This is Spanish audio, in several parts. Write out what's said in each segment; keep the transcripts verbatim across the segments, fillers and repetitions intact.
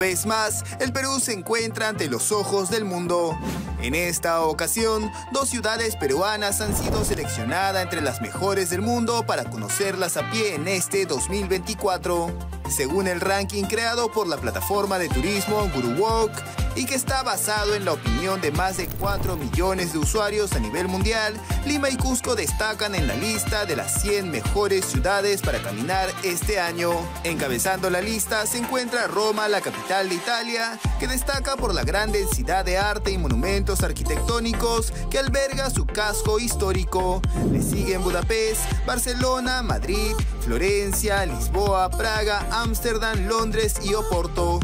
Una vez más, el Perú se encuentra ante los ojos del mundo. En esta ocasión, dos ciudades peruanas han sido seleccionadas entre las mejores del mundo para conocerlas a pie en este dos mil veinticuatro. Según el ranking creado por la plataforma de turismo GuruWalk y que está basado en la opinión de más de cuatro millones de usuarios a nivel mundial, Lima y Cusco destacan en la lista de las cien mejores ciudades para caminar este año. Encabezando la lista se encuentra Roma, la capital de Italia, que destaca por la gran densidad de arte y monumentos arquitectónicos que alberga su casco histórico. Le siguen Budapest, Barcelona, Madrid, Florencia, Lisboa, Praga, Ámsterdam, Londres y Oporto.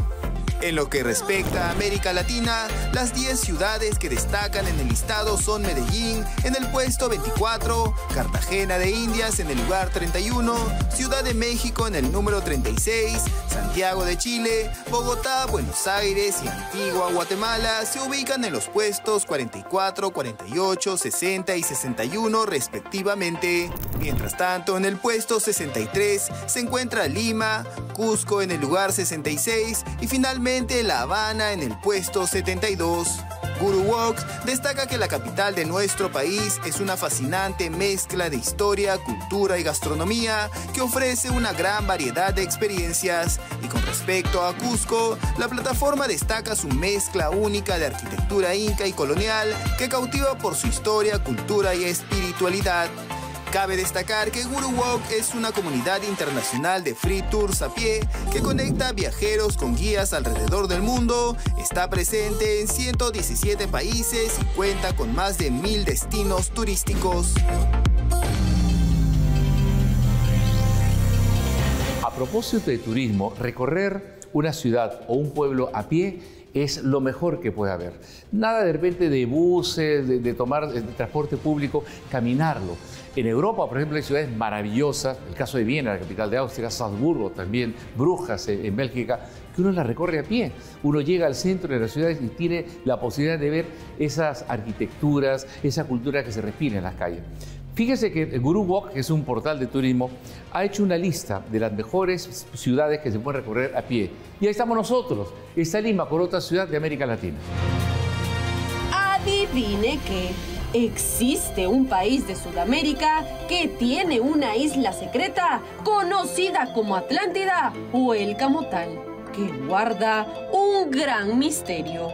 En lo que respecta a América Latina, las diez ciudades que destacan en el listado son Medellín en el puesto veinticuatro, Cartagena de Indias en el lugar treinta y uno, Ciudad de México en el número treinta y seis, Santiago de Chile, Bogotá, Buenos Aires y Antigua Guatemala se ubican en los puestos cuarenta y cuatro, cuarenta y ocho, sesenta y sesenta y uno respectivamente. Mientras tanto, en el puesto sesenta y tres se encuentra Lima, Cusco en el lugar sesenta y seis y finalmente La Habana en el puesto setenta y dos. GuruWalk destaca que la capital de nuestro país es una fascinante mezcla de historia, cultura y gastronomía que ofrece una gran variedad de experiencias. Y con respecto a Cusco, la plataforma destaca su mezcla única de arquitectura inca y colonial que cautiva por su historia, cultura y espiritualidad. Cabe destacar que GuruWalk es una comunidad internacional de free tours a pie que conecta a viajeros con guías alrededor del mundo, está presente en ciento diecisiete países y cuenta con más de mil destinos turísticos. A propósito de turismo, recorrer una ciudad o un pueblo a pie es lo mejor que puede haber. Nada de repente de buses, de, de tomar de transporte público, caminarlo. En Europa, por ejemplo, hay ciudades maravillosas, el caso de Viena, la capital de Austria, Salzburgo también, Brujas en, en Bélgica, que uno la recorre a pie. Uno llega al centro de las ciudades y tiene la posibilidad de ver esas arquitecturas, esa cultura que se respira en las calles. Fíjese que GuruWalk, que es un portal de turismo, ha hecho una lista de las mejores ciudades que se pueden recorrer a pie. Y ahí estamos nosotros, está Lima con otra ciudad de América Latina. Adivine qué. Existe un país de Sudamérica que tiene una isla secreta conocida como Atlántida o el Camotal, que guarda un gran misterio.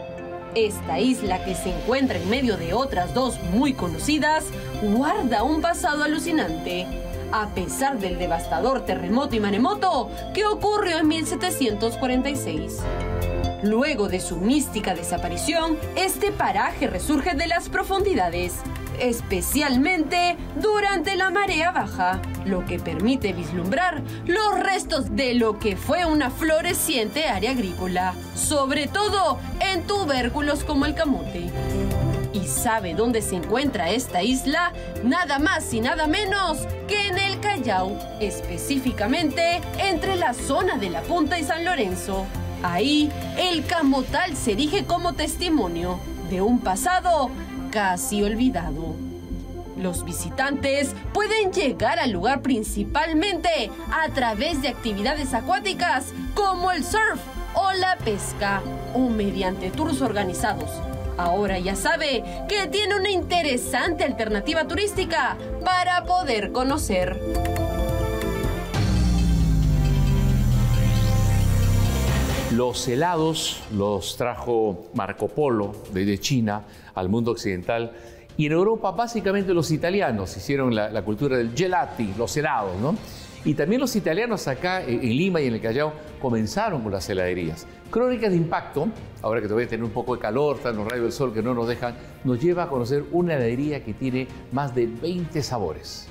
Esta isla, que se encuentra en medio de otras dos muy conocidas, guarda un pasado alucinante. A pesar del devastador terremoto y maremoto que ocurrió en mil setecientos cuarenta y seis. Luego de su mística desaparición, este paraje resurge de las profundidades, especialmente durante la marea baja, lo que permite vislumbrar los restos de lo que fue una floreciente área agrícola, sobre todo en tubérculos como el camote. ¿Y sabe dónde se encuentra esta isla? Nada más y nada menos que en el Callao, específicamente entre la zona de La Punta y San Lorenzo. Ahí, el Camotal se erige como testimonio de un pasado casi olvidado. Los visitantes pueden llegar al lugar principalmente a través de actividades acuáticas como el surf o la pesca, o mediante tours organizados. Ahora ya sabe que tiene una interesante alternativa turística para poder conocer. Los helados los trajo Marco Polo desde China al mundo occidental, y en Europa básicamente los italianos hicieron la, la cultura del gelati, los helados, ¿no? Y también los italianos acá en Lima y en el Callao comenzaron con las heladerías. Crónicas de Impacto, ahora que todavía tenemos un poco de calor, están los rayos del sol que no nos dejan, nos lleva a conocer una heladería que tiene más de veinte sabores.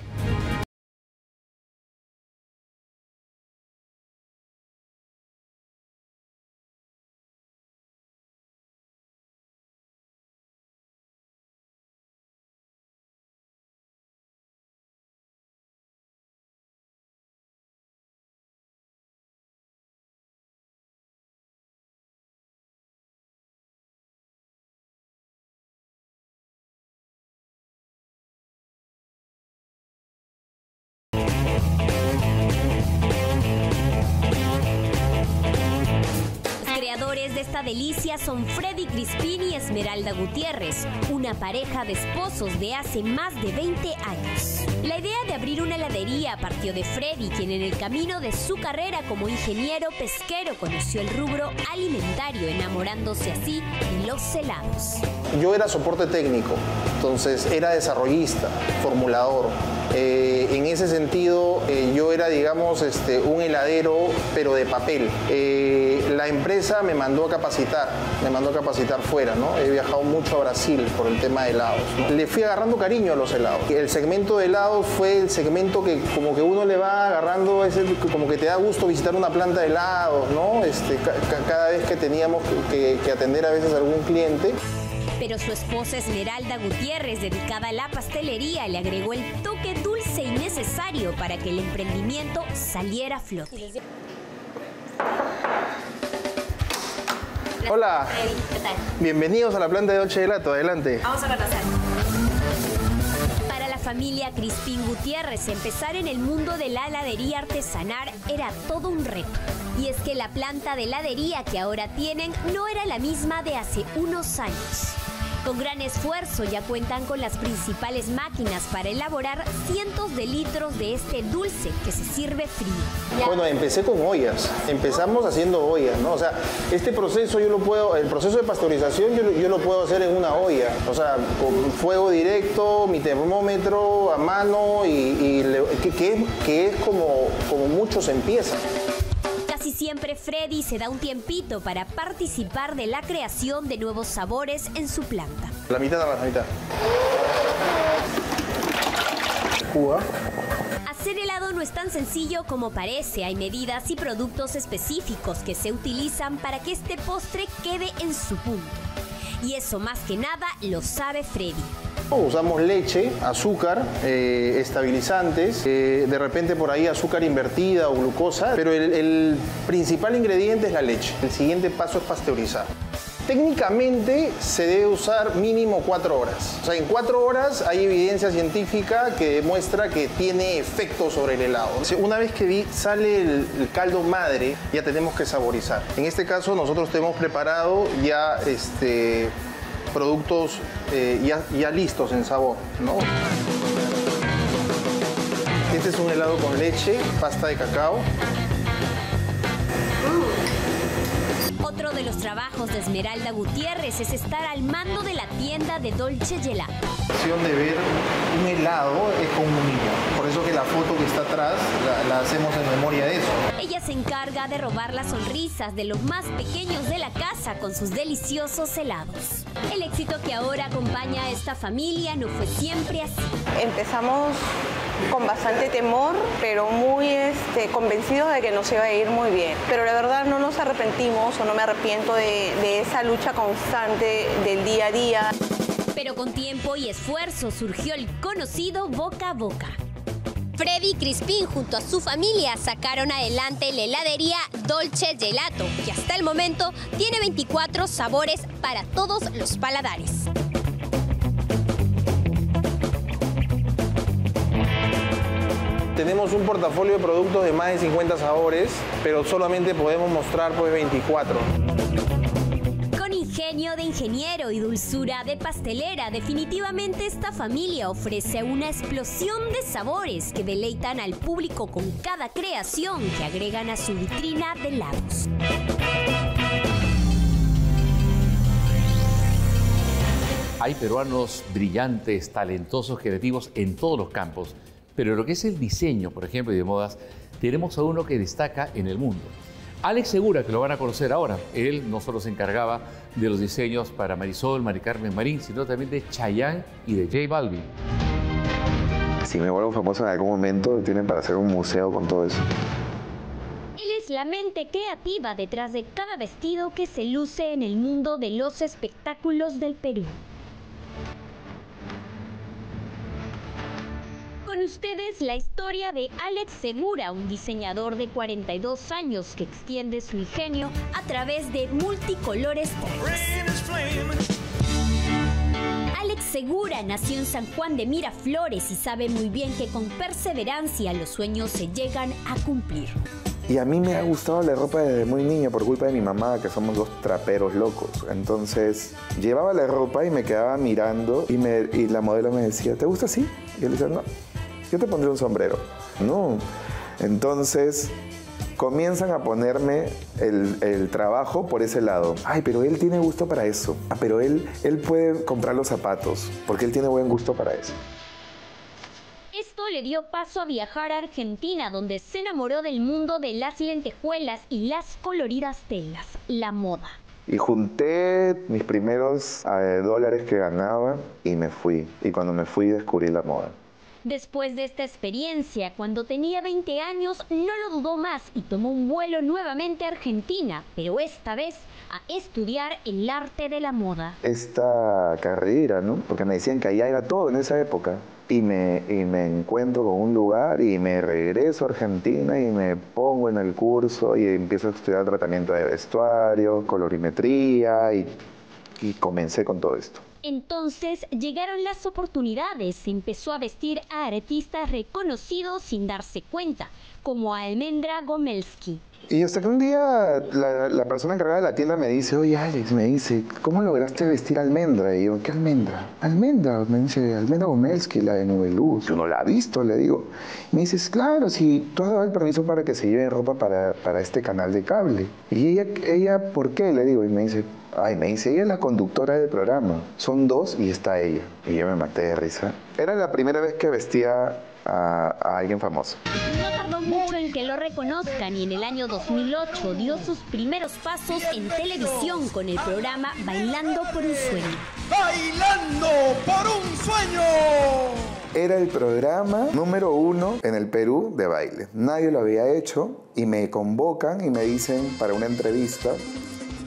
esta delicia son Freddy Crispín y Esmeralda Gutiérrez, una pareja de esposos de hace más de veinte años. La idea de abrir una heladería partió de Freddy, quien en el camino de su carrera como ingeniero pesquero conoció el rubro alimentario, enamorándose así de los helados. Yo era soporte técnico, entonces era desarrollista, formulador. Eh, en ese sentido, eh, yo era, digamos, este, un heladero, pero de papel. Eh, la empresa me mandó a capacitar, me mandó a capacitar fuera, ¿no? He viajado mucho a Brasil por el tema de helados, ¿no? Le fui agarrando cariño a los helados. El segmento de helados fue el segmento que como que uno le va agarrando, es el, como que te da gusto visitar una planta de helados, ¿no? Este, ca cada vez que teníamos que, que atender a veces a algún cliente. Pero su esposa Esmeralda Gutiérrez, dedicada a la pastelería, le agregó el toque dulce y necesario para que el emprendimiento saliera a flote. Hola, ¿qué tal? Bienvenidos a la planta de Dolce Gelato, adelante. Vamos a conocer. Familia Crispín Gutiérrez, empezar en el mundo de la heladería artesanal era todo un reto. Y es que la planta de heladería que ahora tienen no era la misma de hace unos años. Con gran esfuerzo ya cuentan con las principales máquinas para elaborar cientos de litros de este dulce que se sirve frío. Bueno, empecé con ollas, empezamos haciendo ollas, ¿no? O sea, este proceso yo lo puedo, el proceso de pasteurización yo, yo lo puedo hacer en una olla, o sea, con fuego directo, mi termómetro a mano y, y le, que, que, es, que es como, como muchos empiezan. Casi siempre Freddy se da un tiempito para participar de la creación de nuevos sabores en su planta. La mitad a la mitad. Cuba. Hacer helado no es tan sencillo como parece. Hay medidas y productos específicos que se utilizan para que este postre quede en su punto. Y eso más que nada lo sabe Freddy. Usamos leche, azúcar, eh, estabilizantes, eh, de repente por ahí azúcar invertida o glucosa, pero el, el principal ingrediente es la leche. El siguiente paso es pasteurizar. Técnicamente se debe usar mínimo cuatro horas. O sea, en cuatro horas hay evidencia científica que demuestra que tiene efecto sobre el helado. Una vez que sale el, el caldo madre, ya tenemos que saborizar. En este caso nosotros tenemos preparado ya este, productos eh, ya, ya listos en sabor, ¿no? Este es un helado con leche, pasta de cacao. Otro de los trabajos de Esmeralda Gutiérrez es estar al mando de la tienda de Dolce Gelato. La opción de ver un helado es con un niño, por eso que la foto que está atrás la, la hacemos en memoria de eso. Ella se encarga de robar las sonrisas de los más pequeños de la casa con sus deliciosos helados. El éxito que ahora acompaña a esta familia no fue siempre así. Empezamos con bastante temor, pero muy este, convencidos de que nos iba a ir muy bien. Pero la verdad no nos arrepentimos o no me arrepiento de, de esa lucha constante del día a día. Pero con tiempo y esfuerzo surgió el conocido boca a boca. Freddy Crispín junto a su familia sacaron adelante la heladería Dolce Gelato, que hasta el momento tiene veinticuatro sabores para todos los paladares. Tenemos un portafolio de productos de más de cincuenta sabores, pero solamente podemos mostrar pues veinticuatro. Con ingenio de ingeniero y dulzura de pastelera, definitivamente esta familia ofrece una explosión de sabores que deleitan al público con cada creación que agregan a su vitrina de helados. Hay peruanos brillantes, talentosos, creativos en todos los campos. Pero lo que es el diseño, por ejemplo, y de modas, tenemos a uno que destaca en el mundo. Alex Segura, que lo van a conocer ahora. Él no solo se encargaba de los diseños para Marisol, Mari Carmen Marín, sino también de Chayanne y de J Balvin. Si me vuelvo famoso en algún momento, tienen para hacer un museo con todo eso. Él es la mente creativa detrás de cada vestido que se luce en el mundo de los espectáculos del Perú. Con ustedes la historia de Alex Segura, un diseñador de cuarenta y dos años que extiende su ingenio a través de multicolores trajes. Alex Segura nació en San Juan de Miraflores y sabe muy bien que con perseverancia los sueños se llegan a cumplir. Y a mí me ha gustado la ropa desde muy niño por culpa de mi mamá, que somos dos traperos locos. Entonces, llevaba la ropa y me quedaba mirando y, me, y la modelo me decía, ¿te gusta así? Y yo le decía, no, yo te pondré un sombrero. No. Entonces, comienzan a ponerme el, el trabajo por ese lado. Ay, pero él tiene gusto para eso. Ah, pero él, él puede comprar los zapatos, porque él tiene buen gusto para eso. Esto le dio paso a viajar a Argentina, donde se enamoró del mundo de las lentejuelas y las coloridas telas, la moda. Y junté mis primeros eh, dólares que ganaba y me fui. Y cuando me fui descubrí la moda. Después de esta experiencia, cuando tenía veinte años, no lo dudó más y tomó un vuelo nuevamente a Argentina, pero esta vez a estudiar el arte de la moda. Esta carrera, ¿no? Porque me decían que allá era todo en esa época. Y me, y me encuentro con un lugar y me regreso a Argentina y me pongo en el curso y empiezo a estudiar tratamiento de vestuario, colorimetría y, y comencé con todo esto. Entonces llegaron las oportunidades, empezó a vestir a artistas reconocidos sin darse cuenta, como a Almendra Gomelsky. Y hasta que un día la, la persona encargada de la tienda me dice, oye Alex, me dice, ¿cómo lograste vestir a Almendra? Y yo, ¿qué Almendra? Almendra, me dice, Almendra Gomelsky, la de Noveluz. Yo no la he visto, le digo. Y me dices, claro, si tú has dado el permiso para que se lleve ropa para, para este canal de cable. Y ella, ella, ¿por qué? Le digo, y me dice, ay, me dice, ella es la conductora del programa. Son dos y está ella. Y yo me maté de risa. Era la primera vez que vestía a, a alguien famoso. No tardó mucho en que lo reconozcan y en el año dos mil ocho dio sus primeros pasos en televisión con el programa Bailando por un Sueño. ¡Bailando por un Sueño! Era el programa número uno en el Perú de baile. Nadie lo había hecho y me convocan y me dicen para una entrevista.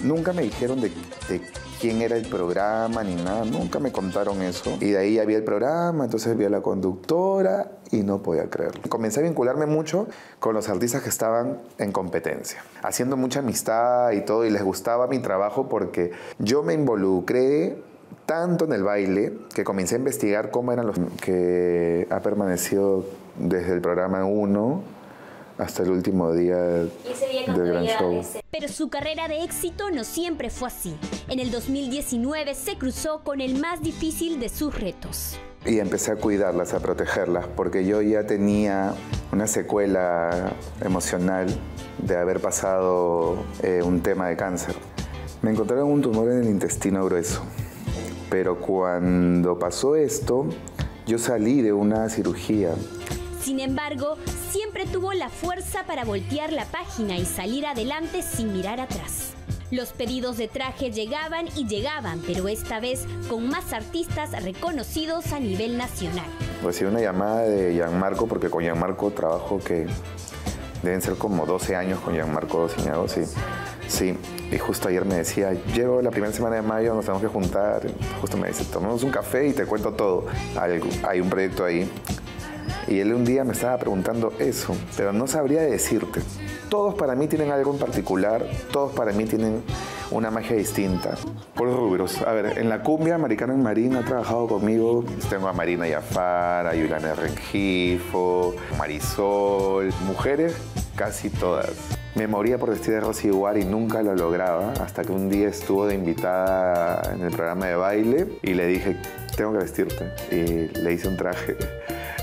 Nunca me dijeron de, de quién era el programa ni nada, nunca me contaron eso. Y de ahí ya vi el programa, entonces vi a la conductora y no podía creerlo. Comencé a vincularme mucho con los artistas que estaban en competencia, haciendo mucha amistad y todo, y les gustaba mi trabajo porque yo me involucré tanto en el baile que comencé a investigar cómo eran los que ha permanecido desde el programa uno hasta el último día del gran show. Pero su carrera de éxito no siempre fue así. En el dos mil diecinueve se cruzó con el más difícil de sus retos. Y empecé a cuidarlas, a protegerlas, porque yo ya tenía una secuela emocional de haber pasado eh, un tema de cáncer. Me encontraron un tumor en el intestino grueso, pero cuando pasó esto, yo salí de una cirugía. Sin embargo, siempre tuvo la fuerza para voltear la página y salir adelante sin mirar atrás. Los pedidos de traje llegaban y llegaban, pero esta vez con más artistas reconocidos a nivel nacional. Recibí una llamada de Gianmarco, porque con Gianmarco trabajo que deben ser como doce años con Gianmarco Dociñago, sí. Sí, y justo ayer me decía, llego la primera semana de mayo, nos tenemos que juntar. Justo me dice, tomemos un café y te cuento todo. Hay un proyecto ahí. Y él un día me estaba preguntando eso, pero no sabría decirte. Todos para mí tienen algo en particular, todos para mí tienen una magia distinta. Por los rubros. A ver, en la cumbia, Maricano en Marina ha trabajado conmigo. Tengo a Marina Jafar, a Yulana Rengifo, Marisol, mujeres casi todas. Me moría por vestir de rosa igual y nunca lo lograba, hasta que un día estuvo de invitada en el programa de baile y le dije, tengo que vestirte. Y le hice un traje.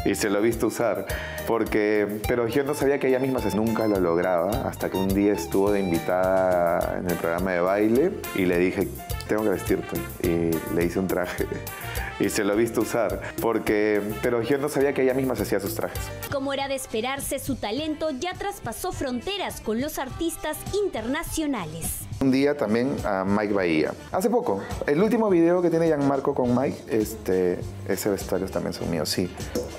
Y se lo he visto usar, porque, pero yo no sabía que ella misma se, nunca lo lograba, hasta que un día estuvo de invitada en el programa de baile y le dije, tengo que vestirte, y le hice un traje. Y se lo he visto usar, porque, pero yo no sabía que ella misma se hacía sus trajes. Como era de esperarse, su talento ya traspasó fronteras con los artistas internacionales. Un día también a Mike Bahía. Hace poco, el último video que tiene Gianmarco con Mike, este, ese vestuario también son míos, sí.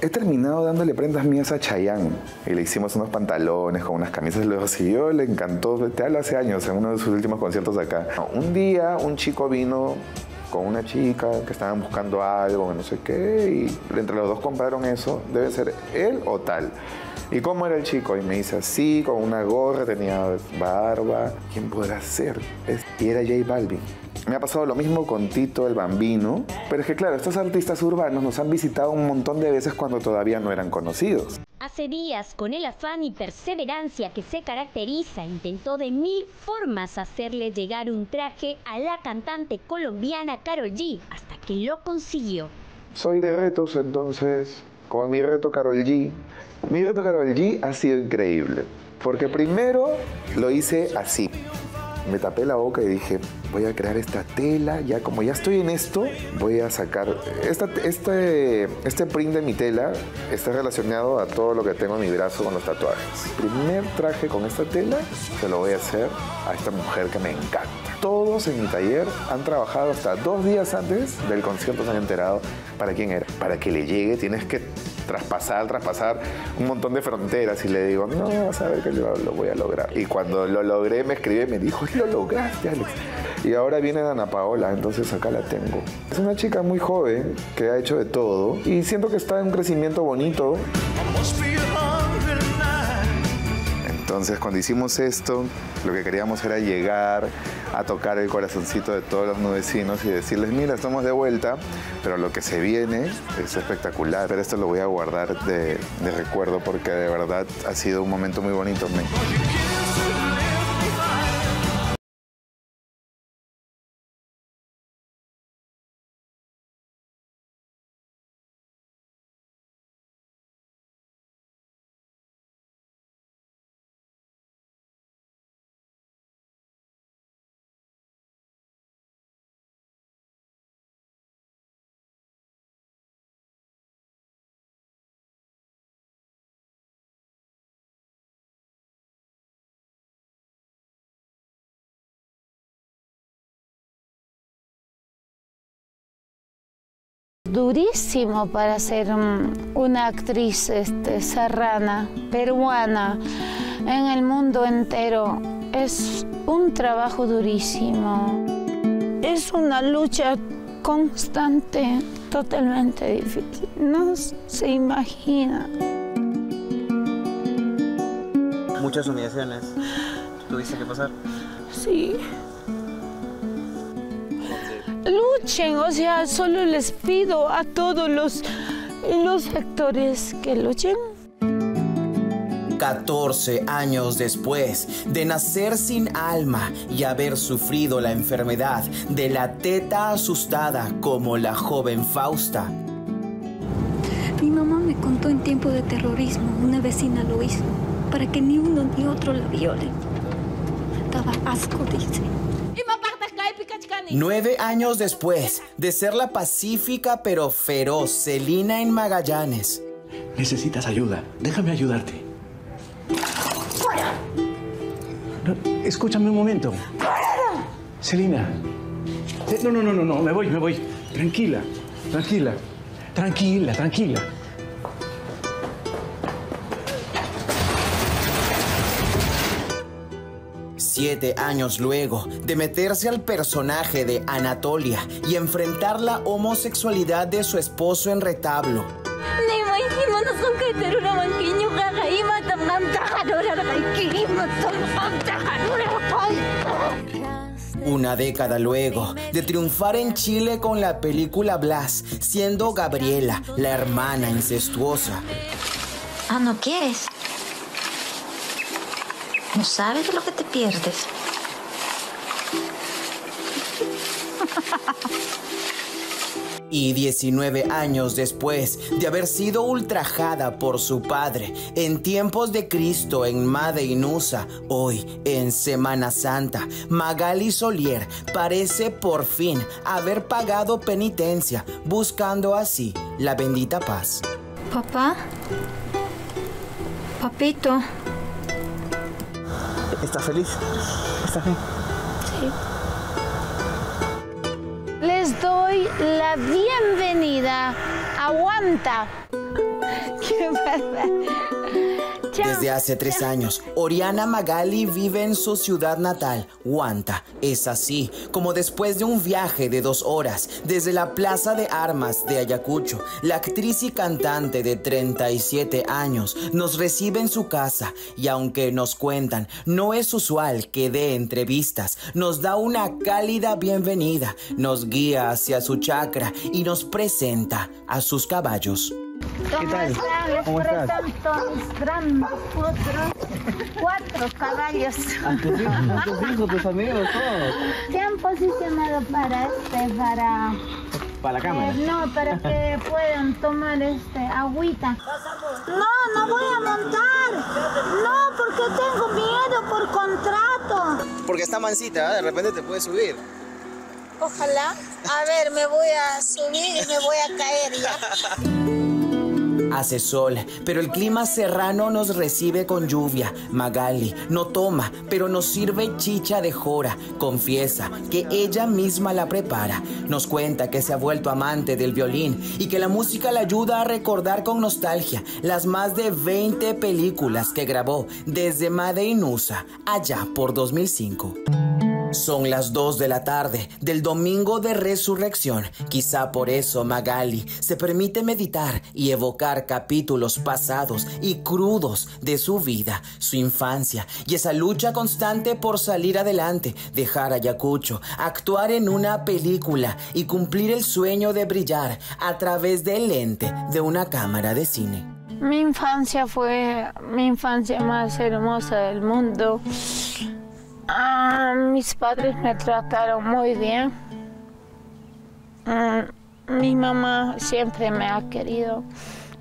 He terminado dándole prendas mías a Chayanne y le hicimos unos pantalones con unas camisas. Luego siguió, le encantó, te hablo hace años, en uno de sus últimos conciertos acá. Un día un chico vino con una chica que estaban buscando algo, no sé qué, y entre los dos compraron eso, debe ser él o tal. ¿Y cómo era el chico? Y me dice así, con una gorra, tenía barba. ¿Quién podrá ser? Y era J Balvin. Me ha pasado lo mismo con Tito el Bambino. Pero es que claro, estos artistas urbanos nos han visitado un montón de veces cuando todavía no eran conocidos. Hace días, con el afán y perseverancia que se caracteriza, intentó de mil formas hacerle llegar un traje a la cantante colombiana Karol G, hasta que lo consiguió. Soy de retos, entonces, con mi reto Karol G. Mi reto Karol G ha sido increíble, porque primero lo hice así. Me tapé la boca y dije, voy a crear esta tela, ya como ya estoy en esto, voy a sacar... Esta, este, este print de mi tela está relacionado a todo lo que tengo en mi brazo con los tatuajes. El primer traje con esta tela se lo voy a hacer a esta mujer que me encanta. Todos en mi taller han trabajado hasta dos días antes del concierto, se han enterado para quién era. Para que le llegue tienes que traspasar, traspasar un montón de fronteras y le digo, no, vas a ver que lo, lo voy a lograr. Y cuando lo logré me escribió y me dijo, lo lograste, Alex. Y ahora viene Ana Paola, entonces acá la tengo. Es una chica muy joven que ha hecho de todo y siento que está en un crecimiento bonito. Entonces cuando hicimos esto, lo que queríamos era llegar a tocar el corazoncito de todos los nubecinos y decirles, mira, estamos de vuelta, pero lo que se viene es espectacular. Pero esto lo voy a guardar de, de recuerdo porque de verdad ha sido un momento muy bonito. Durísimo para ser una actriz este, serrana, peruana, en el mundo entero. Es un trabajo durísimo. Es una lucha constante, totalmente difícil. No se imagina. Muchas humillaciones tuviste que pasar. Sí. Luchen, o sea, solo les pido a todos los, los actores que luchen. catorce años después de nacer sin alma y haber sufrido la enfermedad de la teta asustada como la joven Fausta. Mi mamá me contó en tiempo de terrorismo, una vecina lo hizo, para que ni uno ni otro la viole. Daba asco, dice. Nueve años después de ser la pacífica pero feroz Selina en Magallanes. Necesitas ayuda. Déjame ayudarte. ¡Fuera! No, escúchame un momento. ¡Fuera! Selina. No, no, no, no, no. Me voy, me voy. Tranquila, tranquila. Tranquila, tranquila. Siete años luego de meterse al personaje de Anatolia y enfrentar la homosexualidad de su esposo en retablo. Una década luego de triunfar en Chile con la película Blas, siendo Gabriela la hermana incestuosa. Ah, ¿no quieres? No sabes de lo que te pierdes. Y diecinueve años después de haber sido ultrajada por su padre en tiempos de Cristo en Madeinusa, hoy en Semana Santa, Magaly Solier parece por fin haber pagado penitencia, buscando así la bendita paz. Papá, papito. ¿Estás feliz? ¿Estás bien? Sí. Les doy la bienvenida. Aguanta. Qué barbaridad. Desde hace tres años, Oriana Magaly vive en su ciudad natal, Huanta. Es así como después de un viaje de dos horas desde la Plaza de Armas de Ayacucho, la actriz y cantante de treinta y siete años nos recibe en su casa y aunque nos cuentan, no es usual que dé entrevistas, nos da una cálida bienvenida, nos guía hacia su chacra y nos presenta a sus caballos. ¿Qué tal? ¿Cómo estás? Grandes, cuatro caballos. ¿A tus hijos, a tus hijos, tus amigos, todos? Se han posicionado para este, para... ¿Para la cámara? Eh, no, para que puedan tomar este, agüita. No, no voy a montar. No, porque tengo miedo por contrato. Porque está mansita, ¿eh? De repente te puedes subir. Ojalá. A ver, me voy a subir y me voy a caer ya. Hace sol, pero el clima serrano nos recibe con lluvia. Magaly no toma, pero nos sirve chicha de jora. Confiesa que ella misma la prepara. Nos cuenta que se ha vuelto amante del violín y que la música la ayuda a recordar con nostalgia las más de veinte películas que grabó desde Madeinusa, allá por dos mil cinco. Son las dos de la tarde del domingo de resurrección. Quizá por eso Magaly se permite meditar y evocar capítulos pasados y crudos de su vida, su infancia y esa lucha constante por salir adelante, dejar Ayacucho, actuar en una película y cumplir el sueño de brillar a través del lente de una cámara de cine. Mi infancia fue mi infancia más hermosa del mundo. Ah, mis padres me trataron muy bien. Ah, mi mamá siempre me ha querido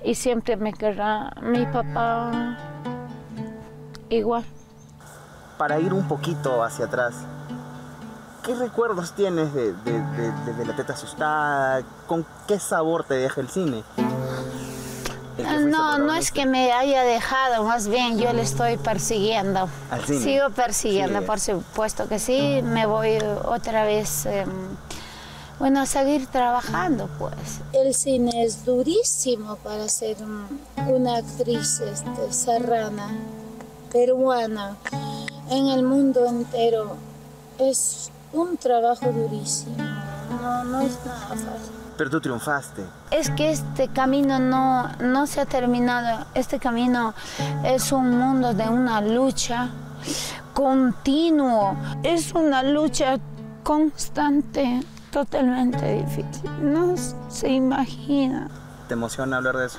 y siempre me querrá. Mi papá igual. Para ir un poquito hacia atrás, ¿qué recuerdos tienes de, de, de, de, de La Teta Asustada? ¿Con qué sabor te deja el cine? No, no es que me haya dejado, más bien yo le estoy persiguiendo. ¿Al cine? Sigo persiguiendo, sí, por supuesto que sí. Uh-huh. Me voy otra vez, eh, bueno, a seguir trabajando, pues. El cine es durísimo para ser una actriz este, serrana, peruana, en el mundo entero. Es un trabajo durísimo, no, no es nada fácil. Pero tú triunfaste. Es que este camino no, no se ha terminado. Este camino es un mundo de una lucha continua. Es una lucha constante, totalmente difícil. No se imagina. ¿Te emociona hablar de eso?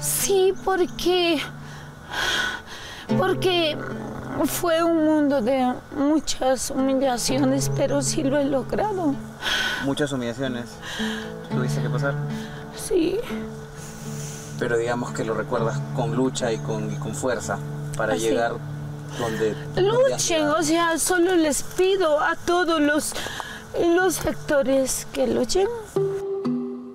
Sí, porque... Porque fue un mundo de muchas humillaciones, pero sí lo he logrado. Muchas humillaciones. ¿Tuviste que pasar? Sí. Pero digamos que lo recuerdas con lucha y con, y con fuerza para así llegar donde... Luchen, o sea, solo les pido a todos los, los actores que luchen.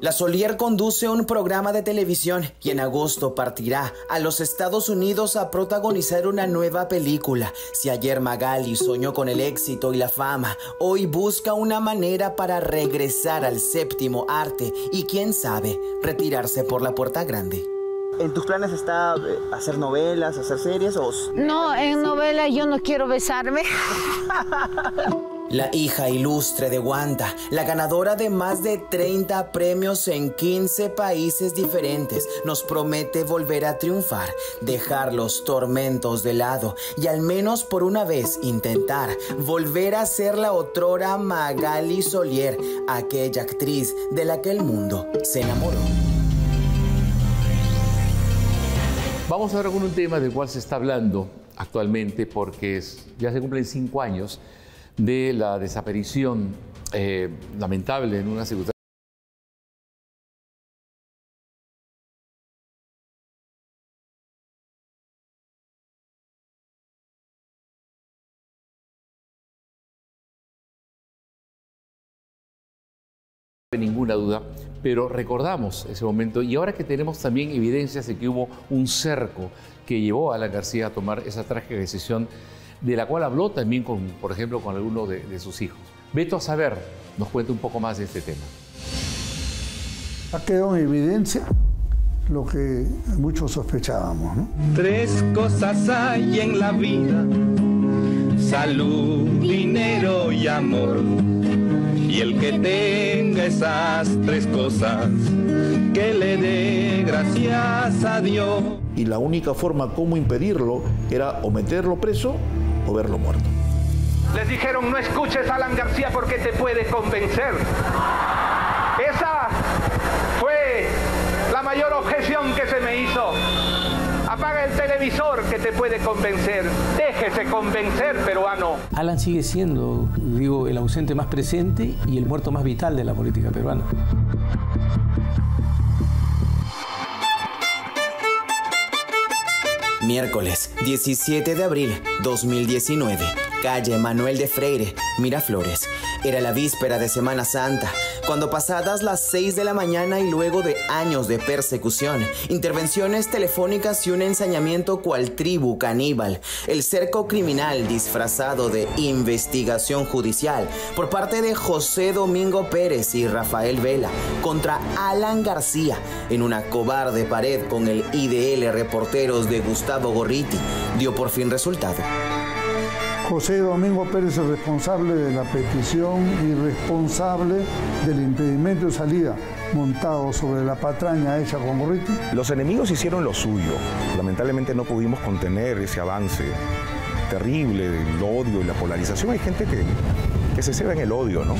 La Solier conduce un programa de televisión y en agosto partirá a los Estados Unidos a protagonizar una nueva película. Si ayer Magaly soñó con el éxito y la fama, hoy busca una manera para regresar al séptimo arte y, quién sabe, retirarse por la puerta grande. ¿En tus planes está hacer novelas, hacer series o...? No, en novela yo no quiero besarme. La hija ilustre de Wanda, la ganadora de más de treinta premios en quince países diferentes, nos promete volver a triunfar, dejar los tormentos de lado y al menos por una vez intentar volver a ser la otrora Magaly Solier, aquella actriz de la que el mundo se enamoró. Vamos ahora con un tema del cual se está hablando actualmente porque ya se cumplen cinco años de la desaparición eh, lamentable en una circunstancia. Ninguna duda, pero recordamos ese momento y ahora que tenemos también evidencias de que hubo un cerco que llevó a Alan García a tomar esa trágica decisión de la cual habló también, con, por ejemplo, con alguno de, de sus hijos. Beto a saber nos cuenta un poco más de este tema. Ha quedado en evidencia lo que muchos sospechábamos, ¿no? Tres cosas hay en la vida: salud, dinero y amor. Y el que tenga esas tres cosas, que le dé gracias a Dios. Y la única forma como impedirlo era o meterlo preso o verlo muerto. Les dijeron, no escuches a Alan García porque te puede convencer. Esa fue la mayor mayor objeción que se me hizo. Apaga el televisor que te puede convencer. Déjese convencer, peruano. Alan sigue siendo, digo, el ausente más presente y el muerto más vital de la política peruana. Miércoles, diecisiete de abril dos mil diecinueve, calle Manuel de Freire, Miraflores. Era la víspera de Semana Santa, cuando pasadas las seis de la mañana y luego de años de persecución, intervenciones telefónicas y un ensañamiento cual tribu caníbal, el cerco criminal disfrazado de investigación judicial por parte de José Domingo Pérez y Rafael Vela contra Alan García en una cobarde pared con el I D L Reporteros de Gustavo Gorriti, dio por fin resultado. José Domingo Pérez, el responsable de la petición y responsable del impedimento de salida montado sobre la patraña hecha con Gorriti. Los enemigos hicieron lo suyo. Lamentablemente no pudimos contener ese avance terrible del odio y la polarización. Hay gente que, que se ceba en el odio, ¿no?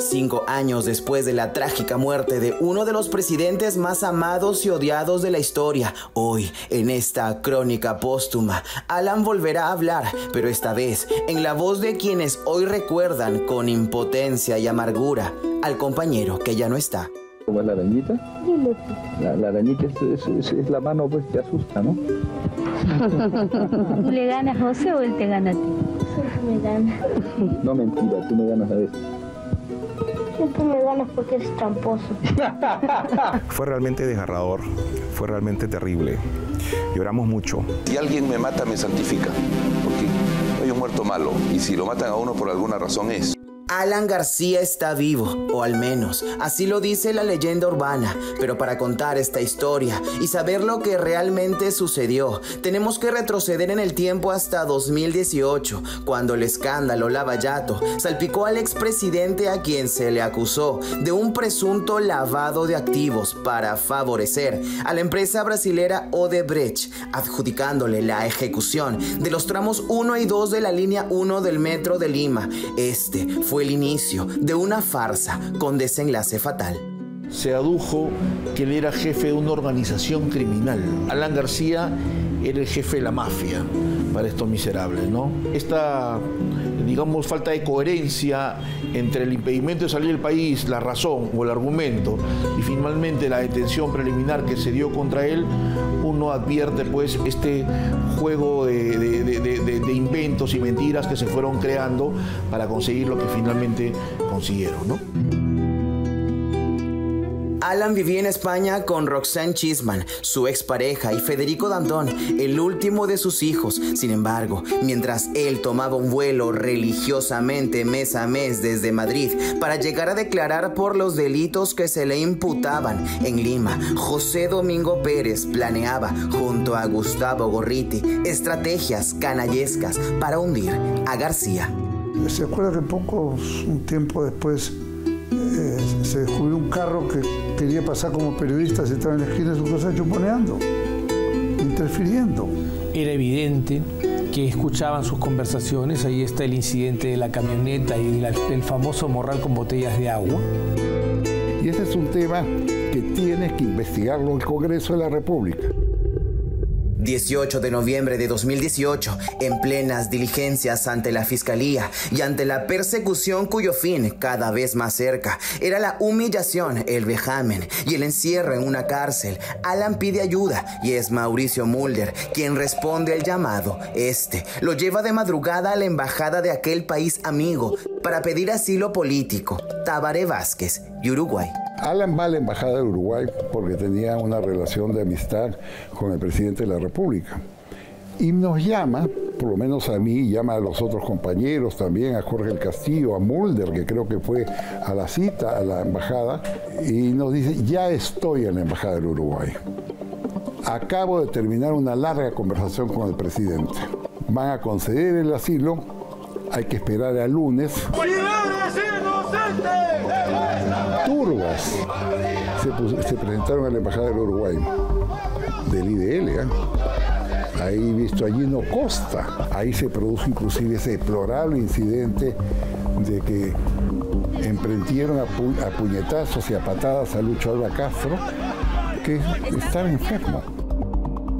Cinco años después de la trágica muerte de uno de los presidentes más amados y odiados de la historia, hoy, en esta crónica póstuma, Alan volverá a hablar, pero esta vez en la voz de quienes hoy recuerdan con impotencia y amargura al compañero que ya no está. ¿Cómo es la arañita? La, la arañita es, es, es la mano pues que asusta, ¿no? ¿Tú le ganas a José o él te gana a ti? Me gana. No, mentira, tú me ganas a veces. Tú me ganas porque eres tramposo. Fue realmente desgarrador, fue realmente terrible. Lloramos mucho. Si alguien me mata, me santifica, porque hay un muerto malo, y si lo matan a uno por alguna razón es. Alan García está vivo, o al menos así lo dice la leyenda urbana, pero para contar esta historia y saber lo que realmente sucedió, tenemos que retroceder en el tiempo hasta dos mil dieciocho, cuando el escándalo Lavallato salpicó al expresidente, a quien se le acusó de un presunto lavado de activos para favorecer a la empresa brasilera Odebrecht, adjudicándole la ejecución de los tramos uno y dos de la línea uno del metro de Lima. Este fue el inicio de una farsa con desenlace fatal. Se adujo que él era jefe de una organización criminal. Alan García era el jefe de la mafia para estos miserables, ¿no? Esta, digamos, falta de coherencia entre el impedimento de salir del país, la razón o el argumento, y finalmente la detención preliminar que se dio contra él, uno advierte pues este juego de, de, de, de, de inventos y mentiras que se fueron creando para conseguir lo que finalmente consiguieron, ¿no? Alan vivía en España con Roxanne Chisman, su expareja, y Federico Dantón, el último de sus hijos. Sin embargo, mientras él tomaba un vuelo religiosamente mes a mes desde Madrid para llegar a declarar por los delitos que se le imputaban en Lima, José Domingo Pérez planeaba, junto a Gustavo Gorriti, estrategias canallescas para hundir a García. ¿Se acuerda que poco, un tiempo después, Eh, se descubrió un carro que quería pasar como periodista, se estaba en la esquina de su casa chuponeando, interfiriendo? Era evidente que escuchaban sus conversaciones. Ahí está el incidente de la camioneta y la, el famoso morral con botellas de agua. Y ese es un tema que tiene que investigarlo el Congreso de la República. dieciocho de noviembre de dos mil dieciocho, en plenas diligencias ante la Fiscalía y ante la persecución cuyo fin, cada vez más cerca, era la humillación, el vejamen y el encierro en una cárcel, Alan pide ayuda y es Mauricio Mulder quien responde al llamado. Este lo lleva de madrugada a la embajada de aquel país amigo para pedir asilo político, Tabaré Vázquez y Uruguay. Alan va a la embajada de Uruguay porque tenía una relación de amistad con el presidente de la República. Y nos llama, por lo menos a mí, llama a los otros compañeros también, a Jorge el Castillo, a Mulder, que creo que fue a la cita, a la embajada, y nos dice, ya estoy en la embajada del Uruguay. Acabo de terminar una larga conversación con el presidente. Van a conceder el asilo, hay que esperar al lunes. Turbas se, se presentaron a la embajada del Uruguay, del I D L, ¿eh? Ahí visto allí no Costa. Ahí se produjo inclusive ese deplorable incidente de que emprendieron a, pu a puñetazos y a patadas a Lucho Alba Castro, que estaba enfermo.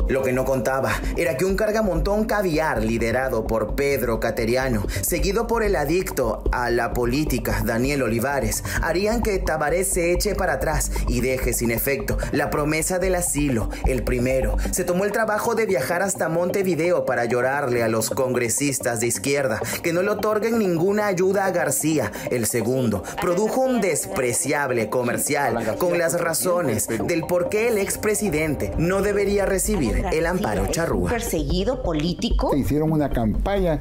Lo que no contaba era que un cargamontón caviar liderado por Pedro Cateriano, seguido por el adicto a la política Daniel Olivares, harían que Tabaré se eche para atrás y deje sin efecto la promesa del asilo. El primero se tomó el trabajo de viajar hasta Montevideo para llorarle a los congresistas de izquierda que no le otorguen ninguna ayuda a García. El segundo produjo un despreciable comercial con las razones del por qué el expresidente no debería recibir el amparo charrúa. Perseguido político. Hicieron una campaña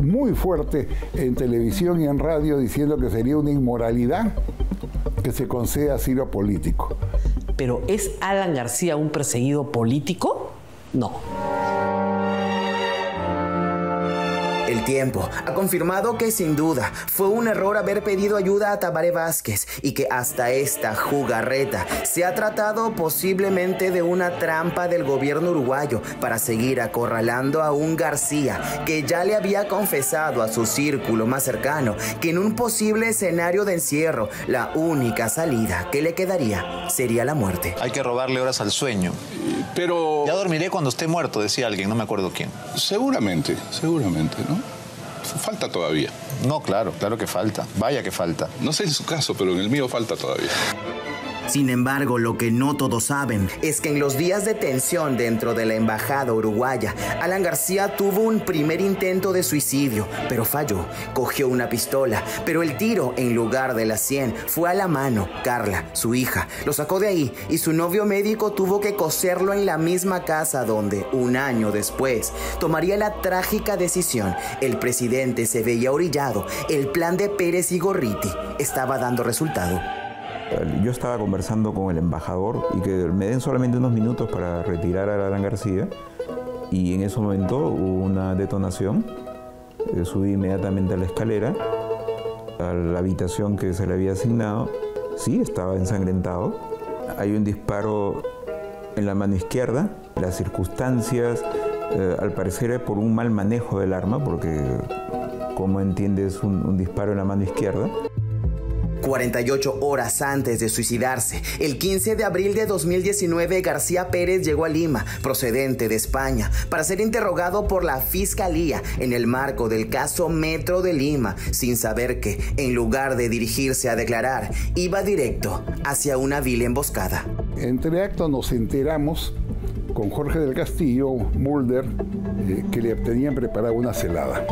muy fuerte en televisión y en radio diciendo que sería una inmoralidad que se conceda asilo político. ¿Pero es Alan García un perseguido político? No. El Tiempo ha confirmado que sin duda fue un error haber pedido ayuda a Tabaré Vázquez y que hasta esta jugarreta se ha tratado posiblemente de una trampa del gobierno uruguayo para seguir acorralando a un García que ya le había confesado a su círculo más cercano que en un posible escenario de encierro la única salida que le quedaría sería la muerte. Hay que robarle horas al sueño. Pero... Ya dormiré cuando esté muerto, decía alguien, no me acuerdo quién. Seguramente, seguramente, ¿no? Falta todavía. No, claro, claro que falta. Vaya que falta. No sé en su caso, pero en el mío falta todavía. Sin embargo, lo que no todos saben es que en los días de tensión dentro de la embajada uruguaya, Alan García tuvo un primer intento de suicidio, pero falló. Cogió una pistola, pero el tiro en lugar de la sien fue a la mano. Carla, su hija, lo sacó de ahí y su novio médico tuvo que coserlo en la misma casa donde, un año después, tomaría la trágica decisión. El presidente se veía orillado. El plan de Pérez y Gorriti estaba dando resultado. Yo estaba conversando con el embajador y que me den solamente unos minutos para retirar a Alan García, y en ese momento hubo una detonación. Yo subí inmediatamente a la escalera, a la habitación que se le había asignado. Sí, estaba ensangrentado. Hay un disparo en la mano izquierda. Las circunstancias, eh, al parecer, es por un mal manejo del arma, porque ¿cómo entiendes un, un disparo en la mano izquierda? cuarenta y ocho horas antes de suicidarse, el quince de abril de dos mil diecinueve, García Pérez llegó a Lima, procedente de España, para ser interrogado por la Fiscalía en el marco del caso Metro de Lima, sin saber que, en lugar de dirigirse a declarar, iba directo hacia una vil emboscada. Entre actos nos enteramos, con Jorge del Castillo, Mulder, eh, que le tenían preparada una celada.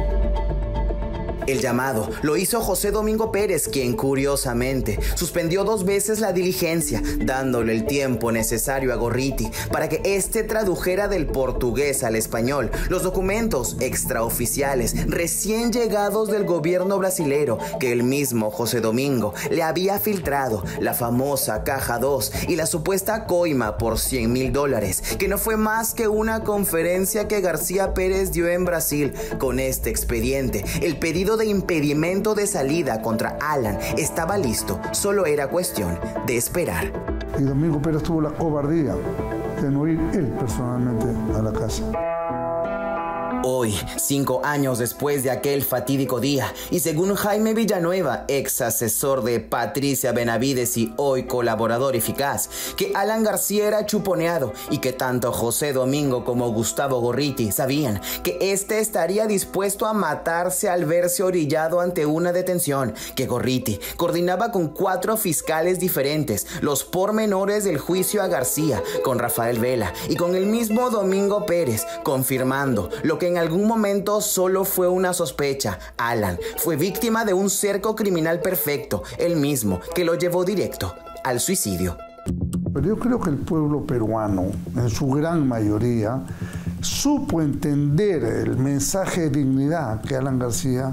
El llamado lo hizo José Domingo Pérez, quien curiosamente suspendió dos veces la diligencia, dándole el tiempo necesario a Gorriti para que éste tradujera del portugués al español los documentos extraoficiales recién llegados del gobierno brasilero que el mismo José Domingo le había filtrado, la famosa Caja dos y la supuesta coima por cien mil dólares, que no fue más que una conferencia que García Pérez dio en Brasil. Con este expediente, el pedido de de impedimento de salida contra Alan estaba listo, solo era cuestión de esperar. Y Domingo Pérez tuvo la cobardía de no ir él personalmente a la casa. Hoy, cinco años después de aquel fatídico día, y según Jaime Villanueva, ex asesor de Patricia Benavides y hoy colaborador eficaz, que Alan García era chuponeado y que tanto José Domingo como Gustavo Gorriti sabían que este estaría dispuesto a matarse al verse orillado ante una detención, que Gorriti coordinaba con cuatro fiscales diferentes los pormenores del juicio a García, con Rafael Vela y con el mismo Domingo Pérez, confirmando lo que en algún momento solo fue una sospecha. Alan fue víctima de un cerco criminal perfecto, el mismo que lo llevó directo al suicidio. Pero yo creo que el pueblo peruano, en su gran mayoría, supo entender el mensaje de dignidad que Alan García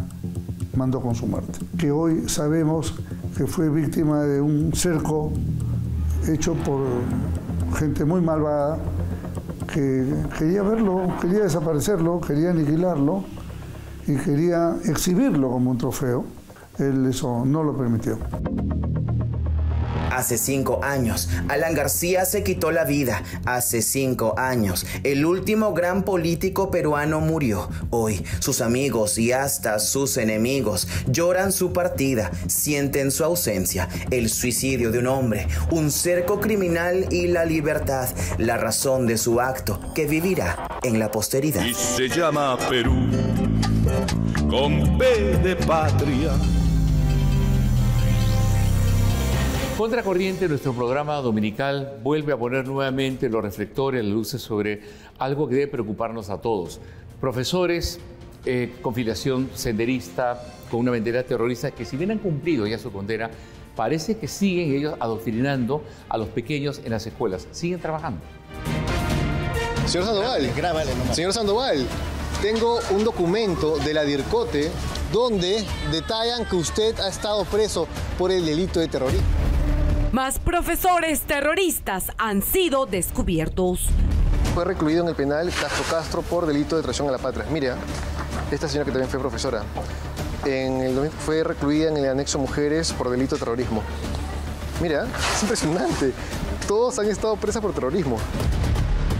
mandó con su muerte. Que hoy sabemos que fue víctima de un cerco hecho por gente muy malvada, que quería verlo, quería desaparecerlo, quería aniquilarlo y quería exhibirlo como un trofeo. Él eso no lo permitió. hace cinco años. Alan García se quitó la vida hace cinco años. El último gran político peruano murió. Hoy, sus amigos y hasta sus enemigos lloran su partida, sienten su ausencia, el suicidio de un hombre, un cerco criminal y la libertad, la razón de su acto que vivirá en la posteridad. Y se llama Perú, con P de patria. Contracorriente, nuestro programa dominical vuelve a poner nuevamente los reflectores, las luces sobre algo que debe preocuparnos a todos. Profesores, eh, con filiación senderista, con una bandera terrorista, que si bien han cumplido ya su condena, parece que siguen ellos adoctrinando a los pequeños en las escuelas. Siguen trabajando. Señor Sandoval, grábale nomás. Señor Sandoval, tengo un documento de la DIRCOTE donde detallan que usted ha estado preso por el delito de terrorismo. Más profesores terroristas han sido descubiertos. Fue recluido en el penal Castro Castro por delito de traición a la patria. Mira, esta señora que también fue profesora, en el, fue recluida en el anexo Mujeres por delito de terrorismo. Mira, es impresionante. Todos han estado presas por terrorismo.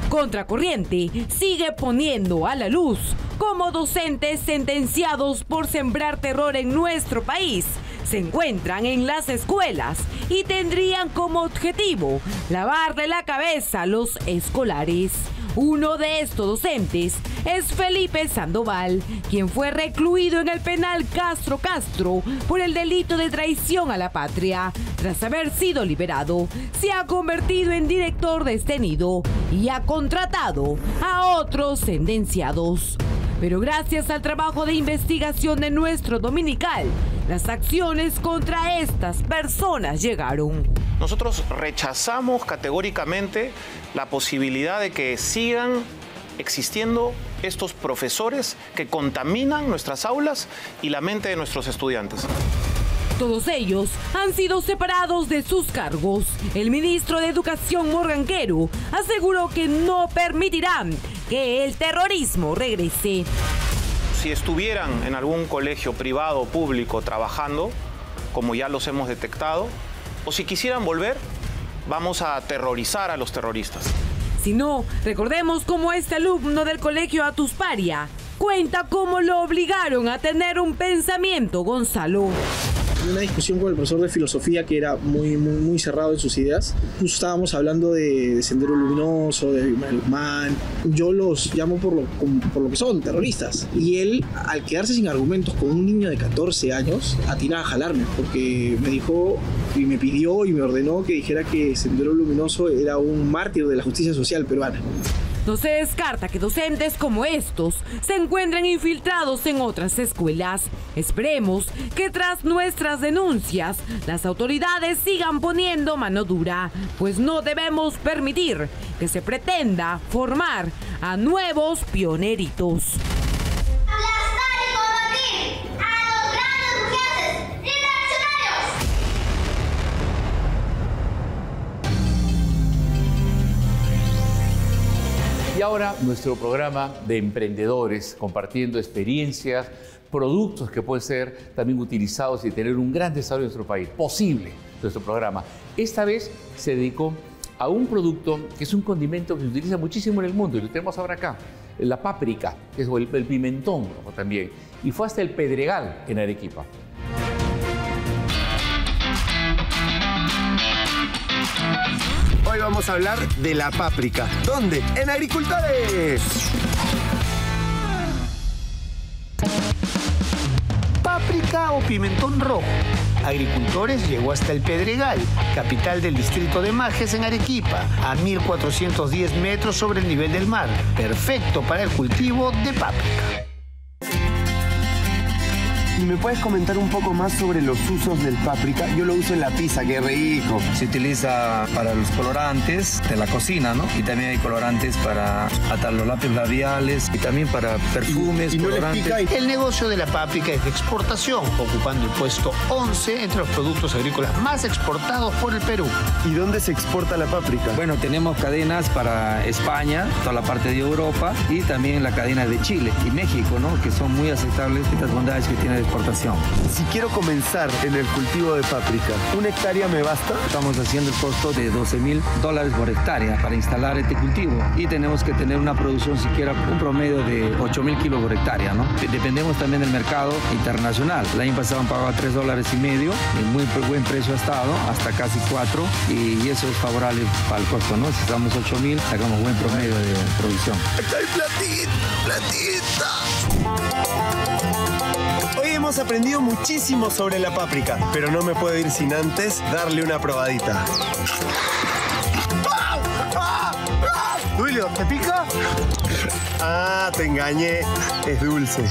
Contracorriente sigue poniendo a la luz cómo docentes sentenciados por sembrar terror en nuestro país se encuentran en las escuelas y tendrían como objetivo lavar de la cabeza a los escolares. Uno de estos docentes es Felipe Sandoval, quien fue recluido en el penal Castro Castro por el delito de traición a la patria. Tras haber sido liberado, se ha convertido en director detenido y ha contratado a otros sentenciados. Pero gracias al trabajo de investigación de nuestro dominical, las acciones contra estas personas llegaron. Nosotros rechazamos categóricamente la posibilidad de que sigan existiendo estos profesores que contaminan nuestras aulas y la mente de nuestros estudiantes. Todos ellos han sido separados de sus cargos. El ministro de Educación, Morganquero, aseguró que no permitirán que el terrorismo regrese. Si estuvieran en algún colegio privado o público trabajando, como ya los hemos detectado, o si quisieran volver, vamos a aterrorizar a los terroristas. Si no, recordemos cómo este alumno del colegio Atusparia cuenta cómo lo obligaron a tener un pensamiento, Gonzalo. Una discusión con el profesor de filosofía que era muy, muy, muy cerrado en sus ideas. Justo estábamos hablando de, de Sendero Luminoso, de Guzmán. Yo los llamo por lo, por lo que son, terroristas. Y él, al quedarse sin argumentos con un niño de catorce años, atinaba a jalarme, porque me dijo y me pidió y me ordenó que dijera que Sendero Luminoso era un mártir de la justicia social peruana. No se descarta que docentes como estos se encuentren infiltrados en otras escuelas. Esperemos que tras nuestras denuncias, las autoridades sigan poniendo mano dura, pues no debemos permitir que se pretenda formar a nuevos pioneritos. Y ahora nuestro programa de emprendedores, compartiendo experiencias, productos que pueden ser también utilizados y tener un gran desarrollo en nuestro país. Posible nuestro programa. Esta vez se dedicó a un producto que es un condimento que se utiliza muchísimo en el mundo y lo tenemos ahora acá. La páprica, o el, el pimentón también. Y fue hasta el Pedregal en Arequipa. Hoy vamos a hablar de la páprica. ¿Dónde? ¡En Agricultores! Páprica o pimentón rojo. Agricultores llegó hasta el Pedregal, capital del distrito de Majes en Arequipa, a mil cuatrocientos diez metros sobre el nivel del mar. Perfecto para el cultivo de páprica. ¿Y me puedes comentar un poco más sobre los usos del páprica? Yo lo uso en la pizza, qué rico. Se utiliza para los colorantes de la cocina, ¿no? Y también hay colorantes para atar los lápices labiales y también para perfumes, y, y colorantes. No, el negocio de la páprica es de exportación, ocupando el puesto once entre los productos agrícolas más exportados por el Perú. ¿Y dónde se exporta la páprica? Bueno, tenemos cadenas para España, toda la parte de Europa y también la cadena de Chile y México, ¿no? Que son muy aceptables estas bondades que tiene exportación. Si quiero comenzar en el cultivo de páprica, ¿una hectárea me basta? Estamos haciendo el costo de doce mil dólares por hectárea para instalar este cultivo y tenemos que tener una producción siquiera un promedio de ocho mil kilos por hectárea, ¿no? Dependemos también del mercado internacional. El año pasado pagaba tres dólares y medio, en muy buen precio ha estado, hasta casi cuatro, y, y eso es favorable para el costo, ¿no? Si estamos ocho mil, sacamos buen promedio de producción. ¡Acá hay platita! ¡Platita! Hoy hemos aprendido muchísimo sobre la páprica, pero no me puedo ir sin antes darle una probadita. Julio, ¿te pica? Ah, te engañé. Es dulce.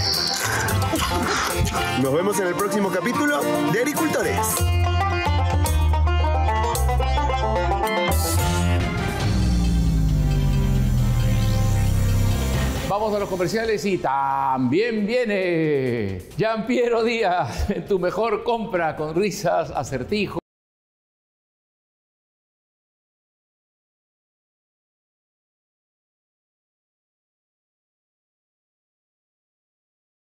Nos vemos en el próximo capítulo de Agricultores. Vamos a los comerciales y también viene Gianpiero Díaz, tu mejor compra con risas, acertijos.